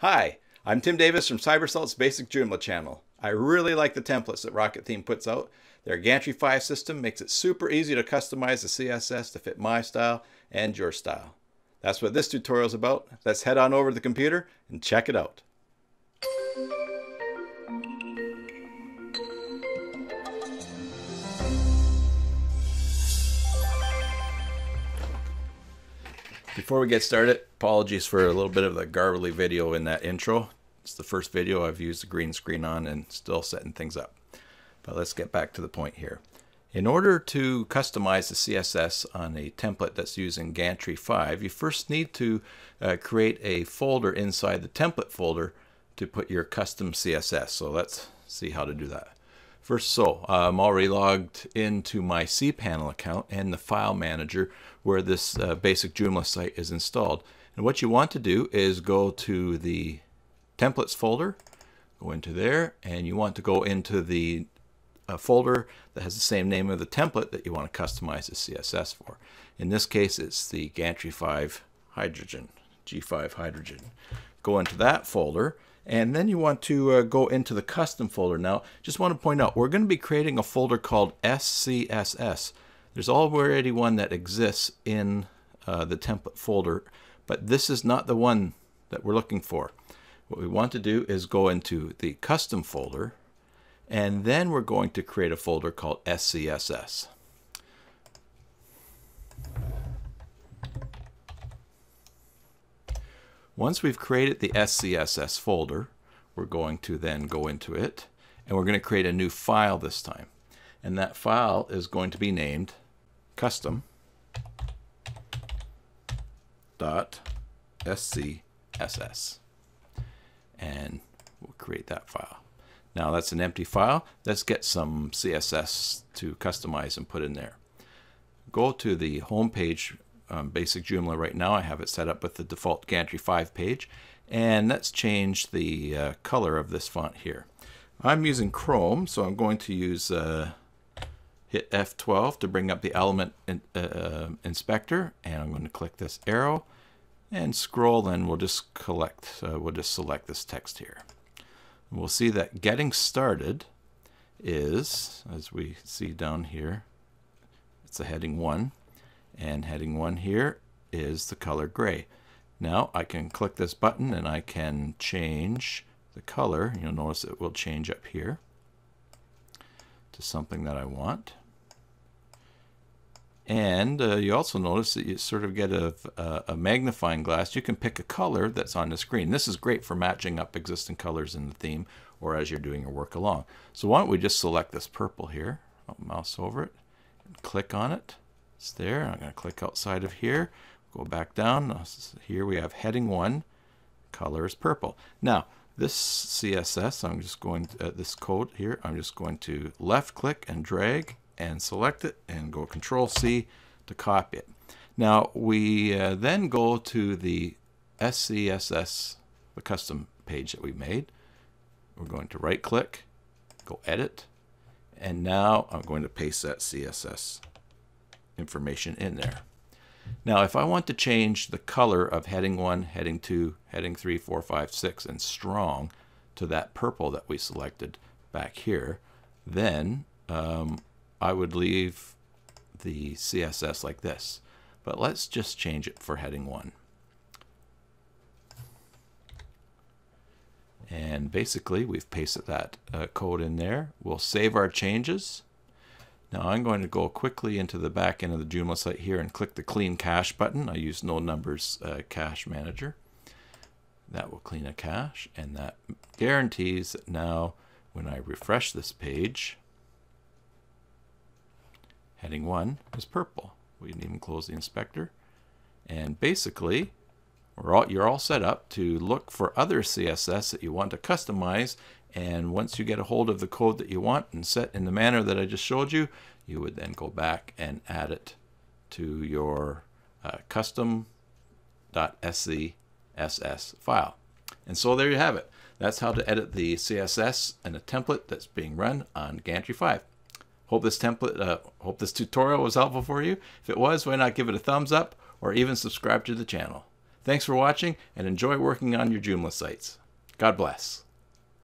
Hi, I'm Tim Davis from Cybersalt's Basic Joomla channel. I really like the templates that Rocket Theme puts out. Their Gantry 5 system makes it super easy to customize the CSS to fit my style and your style. That's what this tutorial is about. Let's head on over to the computer and check it out. Before we get started, apologies for a little bit of the garbly video in that intro. It's the first video I've used the green screen on and still setting things up. But let's get back to the point here. In order to customize the CSS on a template that's using Gantry 5, you first need to create a folder inside the template folder to put your custom CSS. So let's see how to do that. First, I'm already logged into my cPanel account and the file manager where this basic Joomla site is installed. And what you want to do is go to the templates folder, go into there, and you want to go into the folder that has the same name of the template that you want to customize the CSS for. In this case, it's the Gantry 5 Hydrogen, G5 Hydrogen. Go into that folder. And then you want to go into the custom folder. Now, just want to point out, we're going to be creating a folder called SCSS. There's already one that exists in the template folder, but this is not the one that we're looking for. What we want to do is go into the custom folder, and then we're going to create a folder called SCSS. Once we've created the SCSS folder, we're going to then go into it, and we're going to create a new file this time. And that file is going to be named custom.scss. And we'll create that file. Now that's an empty file. Let's get some CSS to customize and put in there. Go to the home page. Basic Joomla right now. I have it set up with the default Gantry 5 page, and let's change the color of this font here. I'm using Chrome, so I'm going to use hit F12 to bring up the element inspector, and I'm going to click this arrow and scroll, and we'll just select this text here. And we'll see that getting started is, as we see down here, it's a heading 1. And heading 1 here is the color gray. Now I can click this button and I can change the color. You'll notice it will change up here to something that I want. And you also notice that you sort of get a magnifying glass. You can pick a color that's on the screen. This is great for matching up existing colors in the theme or as you're doing your work along. So why don't we just select this purple here. I'll mouse over it and click on it. It's there. I'm going to click outside of here, go back down. Here we have heading 1, color is purple. Now this CSS, I'm just going to, this code here, I'm just going to left click and drag and select it and go Control C to copy it. Now we then go to the SCSS, the custom page that we made. We're going to right click, go edit, and now I'm going to paste that CSS information in there. Now if I want to change the color of heading 1, heading 2, heading 3, 4, 5, 6 and strong to that purple that we selected back here, then I would leave the CSS like this. But let's just change it for heading 1. And basically we've pasted that code in there. We'll save our changes. Now I'm going to go quickly into the back end of the Joomla site here and click the Clean Cache button. I use No Numbers Cache Manager. That will clean a cache, and that guarantees that now when I refresh this page, heading 1 is purple. We didn't even close the inspector. And basically, you're all set up to look for other CSS that you want to customize. And once you get a hold of the code that you want and set in the manner that I just showed you, you would then go back and add it to your custom.scss file. And so there you have it. That's how to edit the CSS in a template that's being run on Gantry 5. Hope this tutorial was helpful for you. If it was, why not give it a thumbs up or even subscribe to the channel. Thanks for watching, and enjoy working on your Joomla sites. God bless.